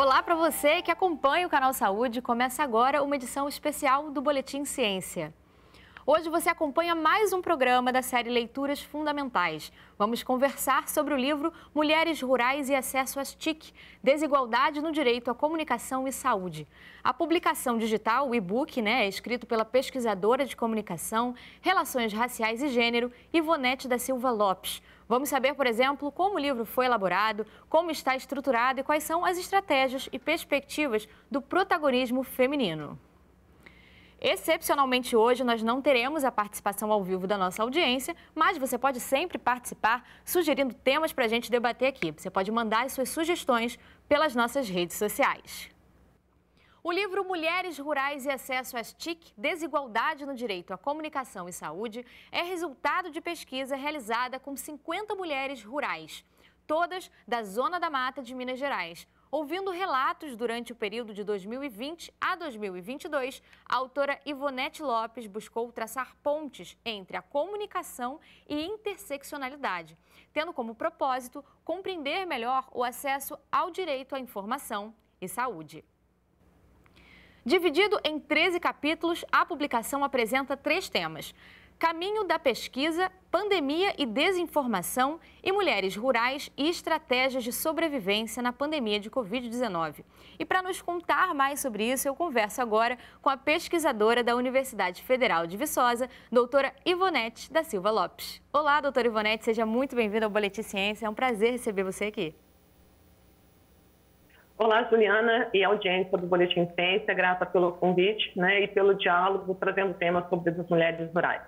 Olá para você que acompanha o Canal Saúde. Começa agora uma edição especial do Boletim Ciência. Hoje você acompanha mais um programa da série Leituras Fundamentais. Vamos conversar sobre o livro Mulheres Rurais e Acesso às TIC, Desigualdade no Direito à Comunicação e Saúde. A publicação digital, o e-book, é escrito pela pesquisadora de comunicação, relações raciais e gênero, Ivonete da Silva Lopes. Vamos saber, por exemplo, como o livro foi elaborado, como está estruturado e quais são as estratégias e perspectivas do protagonismo feminino. Excepcionalmente hoje nós não teremos a participação ao vivo da nossa audiência, mas você pode sempre participar sugerindo temas para a gente debater aqui. Você pode mandar as suas sugestões pelas nossas redes sociais. O livro Mulheres Rurais e Acesso às TIC, Desigualdade no Direito à Comunicação e Saúde, é resultado de pesquisa realizada com 50 mulheres rurais, todas da Zona da Mata de Minas Gerais. Ouvindo relatos durante o período de 2020 a 2022, a autora Ivonete Lopes buscou traçar pontes entre a comunicação e interseccionalidade, tendo como propósito compreender melhor o acesso ao direito à informação e saúde. Dividido em 13 capítulos, a publicação apresenta 3 temas: Caminho da pesquisa, pandemia e desinformação e mulheres rurais e estratégias de sobrevivência na pandemia de Covid-19. E para nos contar mais sobre isso, eu converso agora com a pesquisadora da Universidade Federal de Viçosa, doutora Ivonete da Silva Lopes. Olá, doutora Ivonete, seja muito bem-vinda ao Boletim Ciência, é um prazer receber você aqui. Olá, Juliana e audiência do Boletim Ciência, grata pelo convite e pelo diálogo, trazendo temas sobre as mulheres rurais.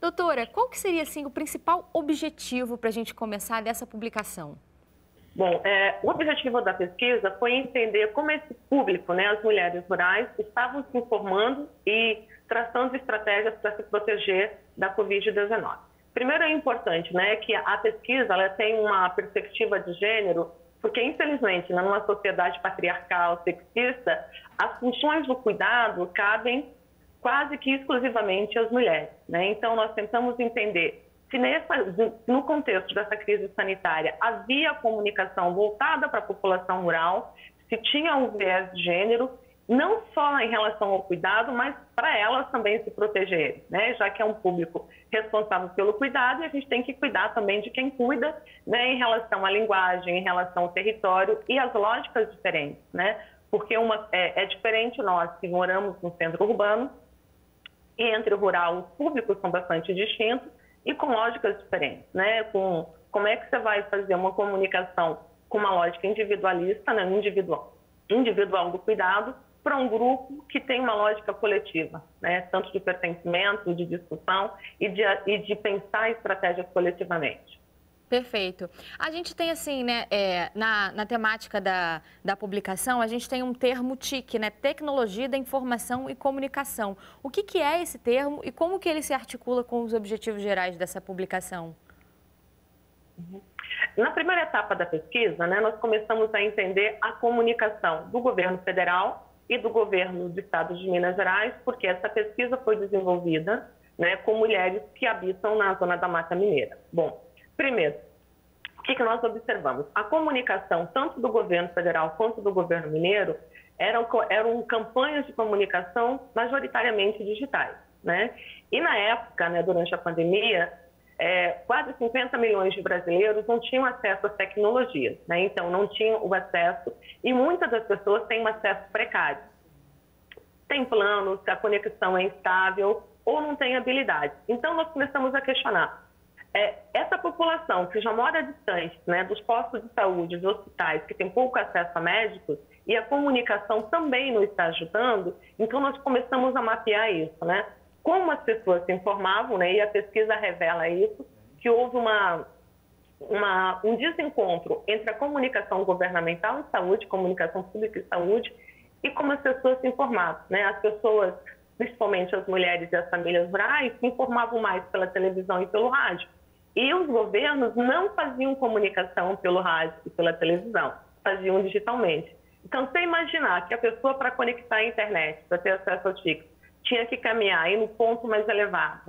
Doutora, qual que seria, assim, o principal objetivo para a gente começar dessa publicação? Bom, o objetivo da pesquisa foi entender como esse público, as mulheres rurais, estavam se informando e traçando estratégias para se proteger da Covid-19. Primeiro, é importante que a pesquisa ela tem uma perspectiva de gênero, porque, infelizmente, numa sociedade patriarcal sexista, as funções do cuidado cabem quase que exclusivamente às mulheres. Então, nós tentamos entender se no contexto dessa crise sanitária havia comunicação voltada para a população rural, se tinha um viés de gênero, não só em relação ao cuidado, mas para elas também se protegerem, já que é um público responsável pelo cuidado e a gente tem que cuidar também de quem cuida, em relação à linguagem, em relação ao território e às lógicas diferentes, porque é diferente nós que moramos no centro urbano. E entre o rural, os públicos são bastante distintos e com lógicas diferentes, Como é que você vai fazer uma comunicação com uma lógica individualista, individual do cuidado, para um grupo que tem uma lógica coletiva, Tanto de pertencimento, de discussão e de pensar estratégias coletivamente. Perfeito. A gente tem, assim, na temática da publicação, a gente tem um termo TIC, Tecnologia da Informação e Comunicação. O que é esse termo e como que ele se articula com os objetivos gerais dessa publicação? Na primeira etapa da pesquisa, nós começamos a entender a comunicação do governo federal e do governo do estado de Minas Gerais, porque essa pesquisa foi desenvolvida, com mulheres que habitam na Zona da Mata Mineira. Bom, primeiro, o que nós observamos? A comunicação, tanto do governo federal quanto do governo mineiro, eram campanhas de comunicação majoritariamente digitais. E na época, durante a pandemia, quase 50 milhões de brasileiros não tinham acesso às tecnologias, Então, não tinham o acesso e muitas das pessoas têm um acesso precário. Tem planos, a conexão é instável ou não tem habilidade. Então, nós começamos a questionar. Essa população que já mora distante dos postos de saúde, dos hospitais, que tem pouco acesso a médicos, e a comunicação também não está ajudando, então nós começamos a mapear isso, Como as pessoas se informavam, e a pesquisa revela isso, que houve um desencontro entre a comunicação governamental e saúde, comunicação pública e saúde, e como as pessoas se informavam, As pessoas, principalmente as mulheres e as famílias rurais, se informavam mais pela televisão e pelo rádio. E os governos não faziam comunicação pelo rádio e pela televisão, faziam digitalmente. Então, você imaginar que a pessoa, para conectar à internet, para ter acesso ao TIC, tinha que caminhar aí no ponto mais elevado,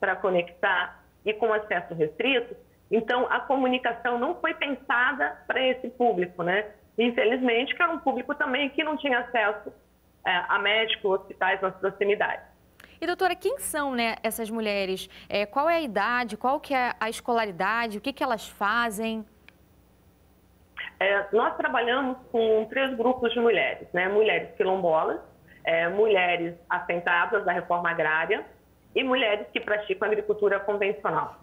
para conectar e com acesso restrito. Então, a comunicação não foi pensada para esse público, infelizmente, que era um público também que não tinha acesso a médicos, hospitais nas proximidades. E, doutora, quem são, né, essas mulheres? Qual é a idade? Qual que é a escolaridade? O que que elas fazem? Nós trabalhamos com 3 grupos de mulheres, né? Mulheres quilombolas, mulheres assentadas da reforma agrária e mulheres que praticam agricultura convencional.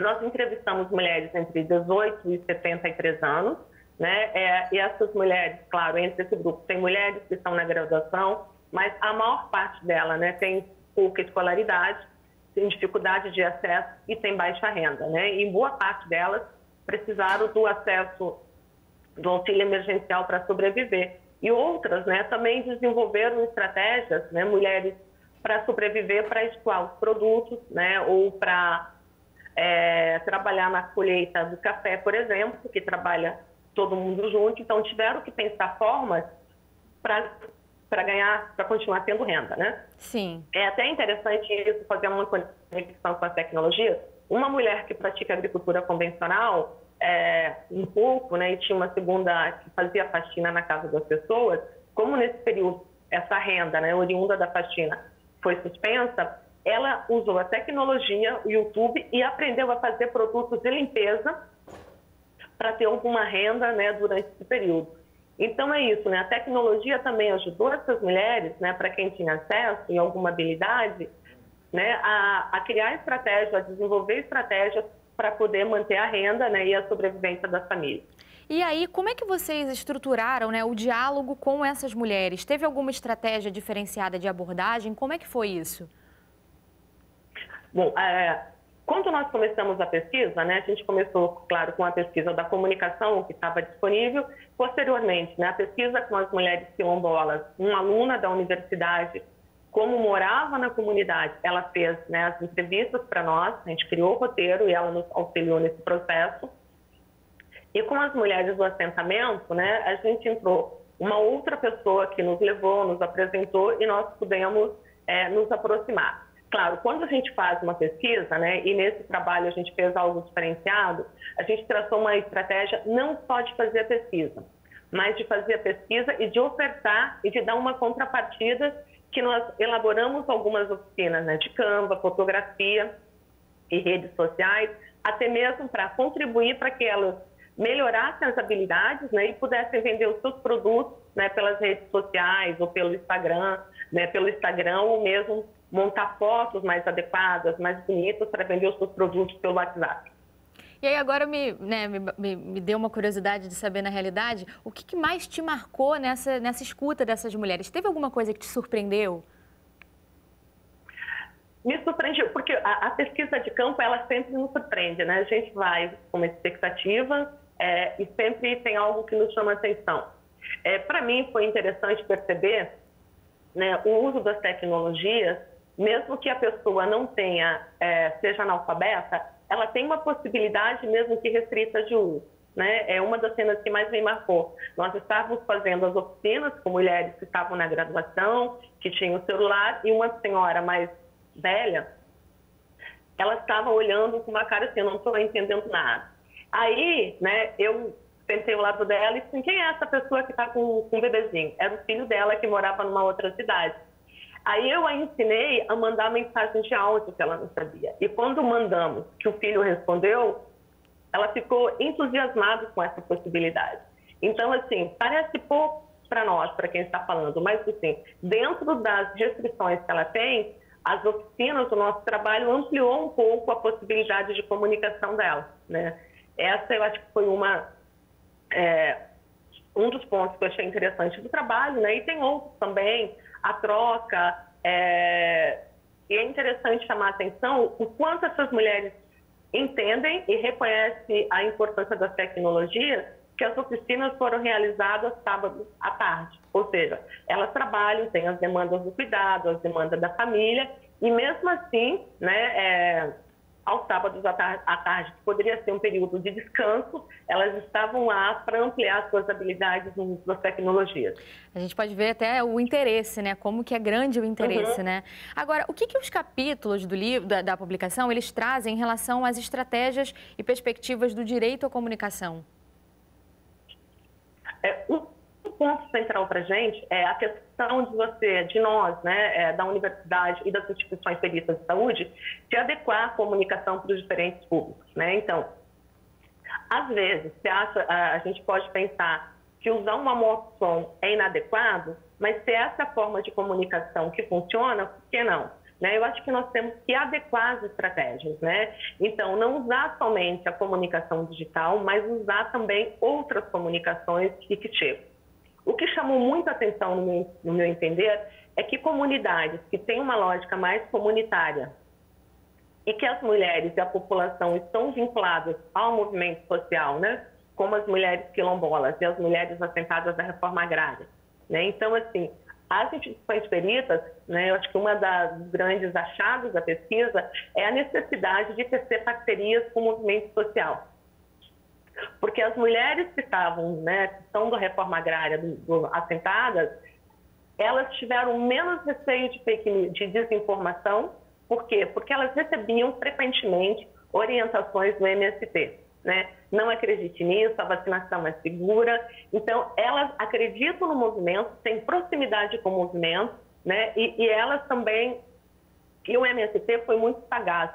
Nós entrevistamos mulheres entre 18 e 73 anos, né? E essas mulheres, claro, entre esse grupo, tem mulheres que estão na graduação, mas a maior parte dela, né, tem pouca escolaridade, tem dificuldade de acesso e tem baixa renda, né? E boa parte delas precisaram do acesso do auxílio emergencial para sobreviver. E outras, né, também desenvolveram estratégias, né, mulheres para sobreviver, para escoar os produtos, né, ou para trabalhar na colheita do café, por exemplo, que trabalha todo mundo junto. Então, tiveram que pensar formas para ganhar, para continuar tendo renda, né? Sim. É até interessante isso, fazer uma conexão com a tecnologia. Uma mulher que pratica agricultura convencional, um pouco, né, e tinha uma segunda que fazia faxina na casa das pessoas, como nesse período essa renda, né, oriunda da faxina foi suspensa, ela usou a tecnologia, o YouTube, e aprendeu a fazer produtos de limpeza para ter alguma renda, né, durante esse período. Então é isso, né? A tecnologia também ajudou essas mulheres, né, para quem tinha acesso e alguma habilidade, né, a criar estratégias, a desenvolver estratégias para poder manter a renda, né, e a sobrevivência da família. E aí, como é que vocês estruturaram, né, o diálogo com essas mulheres? Teve alguma estratégia diferenciada de abordagem? Como é que foi isso? Bom, quando nós começamos a pesquisa, né, a gente começou, claro, com a pesquisa da comunicação que estava disponível. Posteriormente, né, a pesquisa com as mulheres quilombolas, uma aluna da universidade, como morava na comunidade, ela fez, né, as entrevistas para nós, a gente criou o roteiro e ela nos auxiliou nesse processo. E com as mulheres do assentamento, né, a gente entrou uma outra pessoa que nos levou, nos apresentou e nós pudemos nos aproximar. Claro, quando a gente faz uma pesquisa, né, e nesse trabalho a gente fez algo diferenciado, a gente traçou uma estratégia não só de fazer a pesquisa, mas de fazer a pesquisa e de ofertar e de dar uma contrapartida, que nós elaboramos algumas oficinas, né, de Canva, fotografia e redes sociais, até mesmo para contribuir para que elas melhorassem as habilidades, né, e pudessem vender os seus produtos, né, pelas redes sociais ou pelo Instagram, né, ou mesmo montar fotos mais adequadas, mais bonitas, para vender os seus produtos pelo WhatsApp. E aí agora me deu uma curiosidade de saber, na realidade, o que mais te marcou nessa escuta dessas mulheres? Teve alguma coisa que te surpreendeu? Me surpreendeu, porque a pesquisa de campo, ela sempre nos surpreende, né? A gente vai com uma expectativa e sempre tem algo que nos chama atenção. Para mim, foi interessante perceber, né, o uso das tecnologias, mesmo que a pessoa não tenha, seja analfabeta, ela tem uma possibilidade mesmo que restrita de uso, né? É uma das cenas que mais me marcou. Nós estávamos fazendo as oficinas com mulheres que estavam na graduação, que tinham celular, e uma senhora mais velha, ela estava olhando com uma cara assim, eu não estou entendendo nada. Aí, né, eu sentei ao lado dela e disse, quem é essa pessoa que está com um bebezinho? Era o filho dela que morava numa outra cidade. Aí eu a ensinei a mandar mensagem de áudio, que ela não sabia. E quando mandamos, que o filho respondeu, ela ficou entusiasmada com essa possibilidade. Então, assim, parece pouco para nós, para quem está falando, mas, assim, dentro das restrições que ela tem, as oficinas, o nosso trabalho ampliou um pouco a possibilidade de comunicação dela, né? Essa, eu acho que foi um dos pontos que eu achei interessante do trabalho, né? E tem outros também. A troca, e é interessante chamar a atenção o quanto essas mulheres entendem e reconhecem a importância das tecnologias, que as oficinas foram realizadas sábados à tarde, ou seja, elas trabalham, têm as demandas do cuidado, as demandas da família, e mesmo assim, né, aos sábados à tarde, que poderia ser um período de descanso, elas estavam lá para ampliar suas habilidades no uso das tecnologias. A gente pode ver até o interesse, né? Como que é grande o interesse, uhum, né? Agora, o que os capítulos do livro, da publicação, eles trazem em relação às estratégias e perspectivas do direito à comunicação? Um ponto central para a gente é a questão de nós, né, da universidade e das instituições públicas de saúde, de adequar a comunicação para os diferentes públicos, né? Então, às vezes, a gente pode pensar que usar uma monotom é inadequado, mas se essa forma de comunicação que funciona, por que não? Né? Eu acho que nós temos que adequar as estratégias, né? Então, não usar somente a comunicação digital, mas usar também outras comunicações e que tipo. O que chamou muita atenção, no meu entender, é que comunidades que têm uma lógica mais comunitária e que as mulheres e a população estão vinculadas ao movimento social, né? Como as mulheres quilombolas e as mulheres assentadas da reforma agrária, né? Então, assim, as instituições peritas, né, eu acho que uma das grandes achados da pesquisa é a necessidade de tecer parcerias com o movimento social. Porque as mulheres que estavam, né, que são da reforma agrária, assentadas, elas tiveram menos receio de desinformação. Por quê? Porque elas recebiam frequentemente orientações do MST, né? Não acredite nisso, a vacinação é segura. Então, elas acreditam no movimento, têm proximidade com o movimento, né? E elas também... E o MST foi muito sagaz,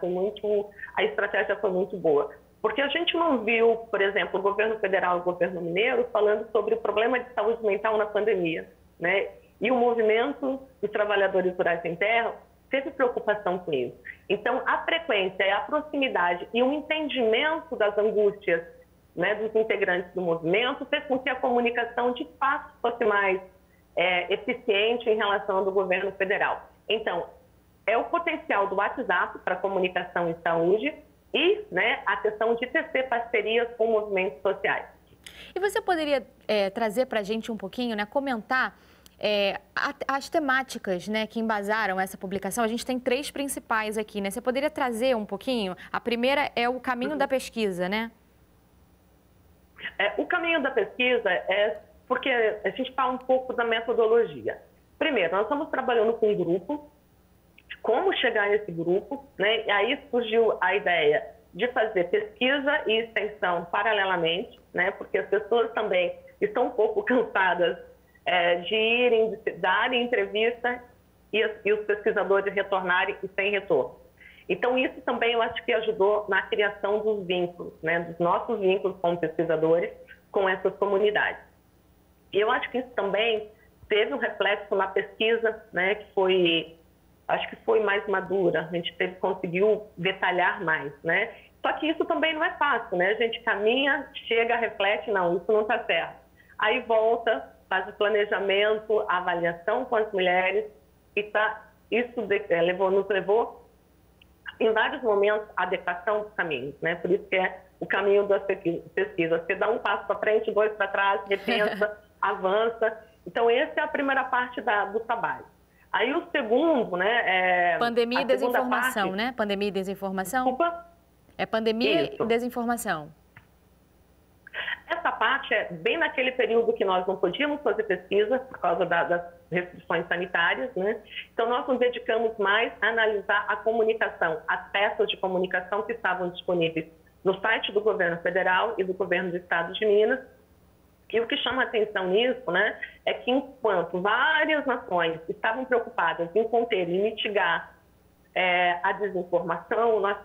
a estratégia foi muito boa. Porque a gente não viu, por exemplo, o governo federal e o governo mineiro falando sobre o problema de saúde mental na pandemia, né? E o movimento dos trabalhadores rurais sem terra teve preocupação com isso. Então, a frequência, a proximidade e o entendimento das angústias, né, dos integrantes do movimento fez com que a comunicação, de fato, fosse mais eficiente em relação ao do governo federal. Então, é o potencial do WhatsApp para comunicação e saúde e, né, a questão de tecer parcerias com movimentos sociais. E você poderia trazer para a gente um pouquinho, né, comentar... as temáticas, né, que embasaram essa publicação. A gente tem três principais aqui, né? Você poderia trazer um pouquinho? A primeira é o caminho da pesquisa, né? O caminho da pesquisa é porque a gente fala um pouco da metodologia. Primeiro, nós estamos trabalhando com um grupo, como chegar nesse grupo, né? E aí surgiu a ideia de fazer pesquisa e extensão paralelamente, né? Porque as pessoas também estão um pouco cansadas de irem dar entrevista e os pesquisadores retornarem e sem retorno. Então, isso também eu acho que ajudou na criação dos vínculos, né, dos nossos vínculos como pesquisadores com essas comunidades. E eu acho que isso também teve um reflexo na pesquisa, né, que foi, acho que foi mais madura, a gente conseguiu detalhar mais, né? Só que isso também não é fácil, né? A gente caminha, chega, reflete, não, isso não está certo. Aí volta, faz o planejamento, a avaliação com as mulheres, e isso nos levou, em vários momentos, à adequação dos caminhos, né? Por isso que é o caminho da pesquisa. Você dá um passo para frente, dois para trás, repensa, avança. Então, essa é a primeira parte do trabalho. Aí o segundo, né? Pandemia e desinformação, parte, né? Pandemia e desinformação. Desculpa? É pandemia e desinformação. Essa parte é bem naquele período que nós não podíamos fazer pesquisa por causa das restrições sanitárias, né? Então, nós nos dedicamos mais a analisar a comunicação, as peças de comunicação que estavam disponíveis no site do governo federal e do governo do estado de Minas. E o que chama a atenção nisso, né, é que enquanto várias nações estavam preocupadas em conter e mitigar a desinformação, nós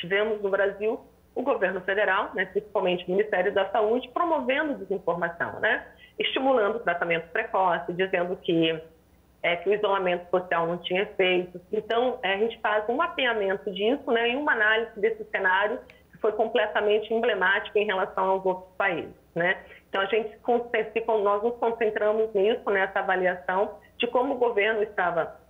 tivemos no Brasil o governo federal, né, principalmente o Ministério da Saúde, promovendo desinformação, né, estimulando o tratamento precoce, dizendo que o isolamento social não tinha efeitos. Então, a gente faz um mapeamento disso, né, e uma análise desse cenário que foi completamente emblemático em relação aos outros países, né. Então, nós nos concentramos nisso, nessa avaliação de como o governo estava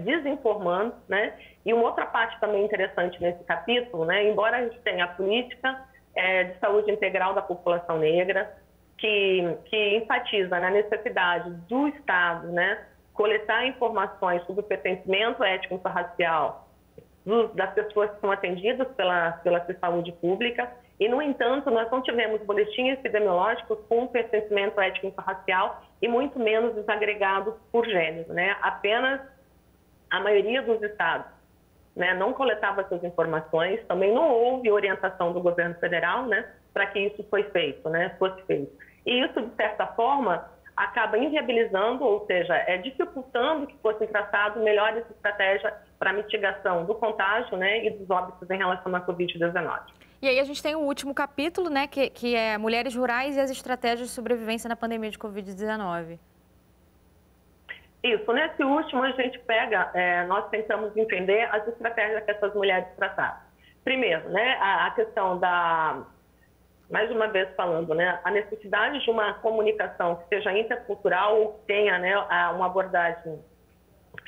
desinformando, né? E uma outra parte também interessante nesse capítulo, né? Embora a gente tenha a política de saúde integral da população negra, que enfatiza na necessidade do Estado, né, coletar informações sobre o pertencimento étnico-racial das pessoas que são atendidas pela saúde pública, e, no entanto, nós não tivemos boletim epidemiológico com pertencimento étnico-racial e muito menos desagregado por gênero, né? Apenas a maioria dos estados, né, não coletava essas informações, também não houve orientação do governo federal, né, para que isso fosse feito. E isso, de certa forma, acaba inviabilizando, ou seja, dificultando que fossem traçado melhores estratégias para mitigação do contágio, né, e dos óbitos em relação à Covid-19. E aí a gente tem o último capítulo, né, que é mulheres rurais e as estratégias de sobrevivência na pandemia de Covid-19. Isso, nesse último a gente pega, nós tentamos entender as estratégias que essas mulheres trataram. Primeiro, né, a questão da, mais uma vez falando, né, a necessidade de uma comunicação que seja intercultural ou que tenha, né, uma abordagem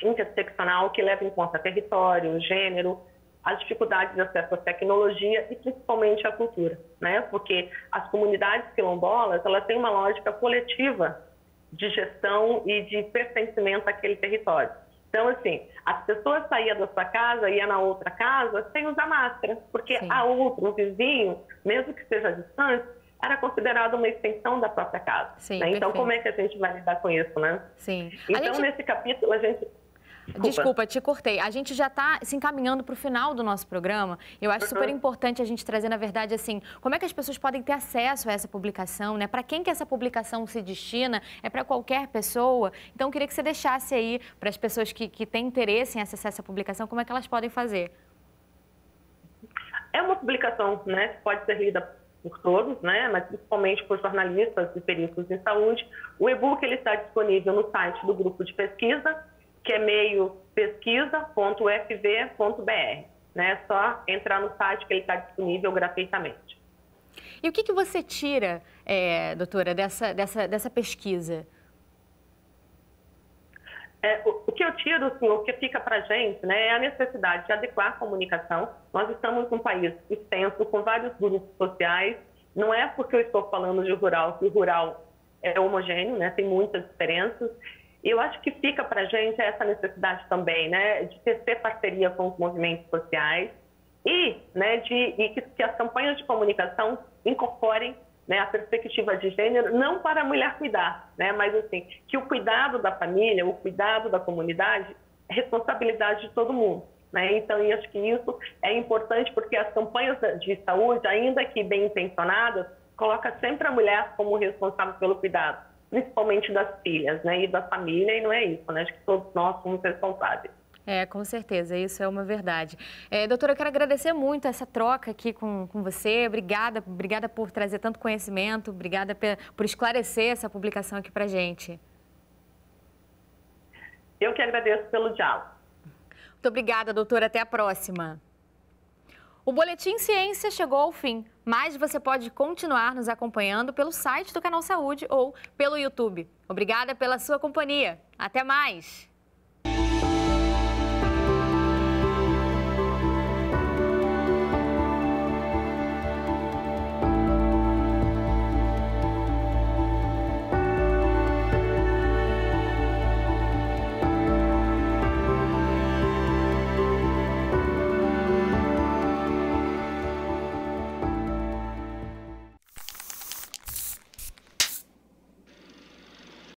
interseccional que leve em conta território, gênero, as dificuldades de acesso à tecnologia e principalmente à cultura, né, porque as comunidades quilombolas, elas têm uma lógica coletiva de gestão e de pertencimento àquele território. Então, assim, as pessoas saíam da sua casa e iam na outra casa sem usar máscara, porque Sim. a outra, o vizinho, mesmo que seja distante, era considerado uma extensão da própria casa. Sim, né? Então, como é que a gente vai lidar com isso, né? Sim. Então, nesse capítulo, a gente... Desculpa, te cortei. A gente já está se encaminhando para o final do nosso programa. Eu acho super importante a gente trazer, na verdade, assim, como é que as pessoas podem ter acesso a essa publicação, né? Para quem que essa publicação se destina? É para qualquer pessoa? Então, eu queria que você deixasse aí para as pessoas que têm interesse em acessar essa publicação, como é que elas podem fazer? É uma publicação, né, que pode ser lida por todos, né, mas principalmente por jornalistas e peritos em saúde. O e-book está disponível no site do grupo de pesquisa, que é meio pesquisa.ufv.br, né? É só entrar no site que ele está disponível gratuitamente. E o que você tira, doutora, dessa pesquisa? O que eu tiro, assim, o que fica para a gente, né, é a necessidade de adequar a comunicação. Nós estamos num país extenso, com vários grupos sociais. Não é porque eu estou falando de rural que o rural é homogêneo, né? Tem muitas diferenças. E eu acho que fica para a gente essa necessidade também, né, de ter parceria com os movimentos sociais e, né, que as campanhas de comunicação incorporem, né, a perspectiva de gênero, não para a mulher cuidar, né, mas assim, que o cuidado da família, o cuidado da comunidade é responsabilidade de todo mundo, né? Então, eu acho que isso é importante porque as campanhas de saúde, ainda que bem intencionadas, colocam sempre a mulher como responsável pelo cuidado, principalmente das filhas, né, e da família, e não é isso, né? Acho que todos nós somos responsáveis. Com certeza, isso é uma verdade. Doutora, eu quero agradecer muito essa troca aqui com você, obrigada por trazer tanto conhecimento, obrigada por esclarecer essa publicação aqui pra gente. Eu que agradeço pelo diálogo. Muito obrigada, doutora, até a próxima. O Boletim Ciência chegou ao fim, mas você pode continuar nos acompanhando pelo site do Canal Saúde ou pelo YouTube. Obrigada pela sua companhia. Até mais!